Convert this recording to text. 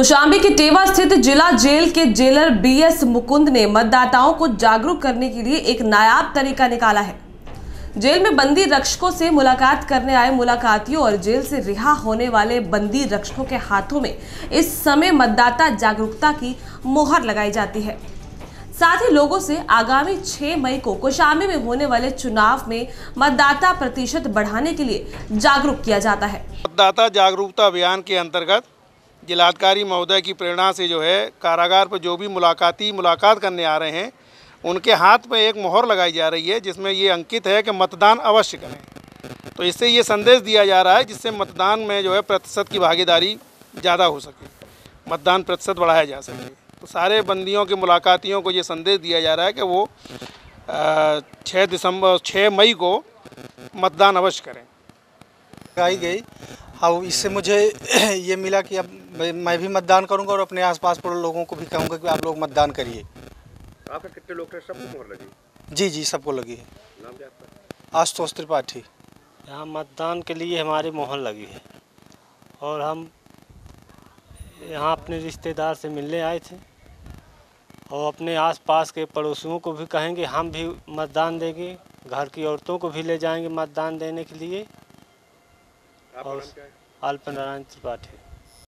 कौशाम्बी के टेवा स्थित जिला जेल के जेलर बीएस मुकुंद ने मतदाताओं को जागरूक करने के लिए एक नायाब तरीका निकाला है। जेल में बंदी रक्षकों से मुलाकात करने आए मुलाकातियों और जेल से रिहा होने वाले बंदी रक्षकों के हाथों में इस समय मतदाता जागरूकता की मोहर लगाई जाती है। साथ ही लोगों से आगामी 6 मई को कौशाम्बी में होने वाले चुनाव में मतदाता प्रतिशत बढ़ाने के लिए जागरूक किया जाता है। मतदाता जागरूकता अभियान के अंतर्गत जिलाधिकारी महोदय की प्रेरणा से जो है कारागार पर जो भी मुलाकात करने आ रहे हैं उनके हाथ में एक मोहर लगाई जा रही है, जिसमें ये अंकित है कि मतदान अवश्य करें। तो इससे ये संदेश दिया जा रहा है जिससे मतदान में जो है प्रतिशत की भागीदारी ज़्यादा हो सके, मतदान प्रतिशत बढ़ाया जा सके। तो सारे बंदियों के मुलाकातियों को ये संदेश दिया जा रहा है कि वो 6 मई को मतदान अवश्य करें। लगाई गई और इससे मुझे ये मिला कि अब मैं भी मतदान करूंगा और अपने आसपास पर लोगों को भी कहूंगा कि आप लोग मतदान करिए। आपके कितने लोग थे? सबको मोहर लगी? जी, सबको लगी है। नाम क्या आपका? आशुतोष त्रिपाठी। यहाँ मतदान के लिए हमारी मोहर लगी है और हम यहाँ अपने रिश्तेदार से मिलने आए थे और अपने आसपास के पड़ोसियों को भी कहेंगे हम भी मतदान देंगे, घर की औरतों को भी ले जाएंगे मतदान देने के लिए। और अल्पनारायण त्रिपाठी।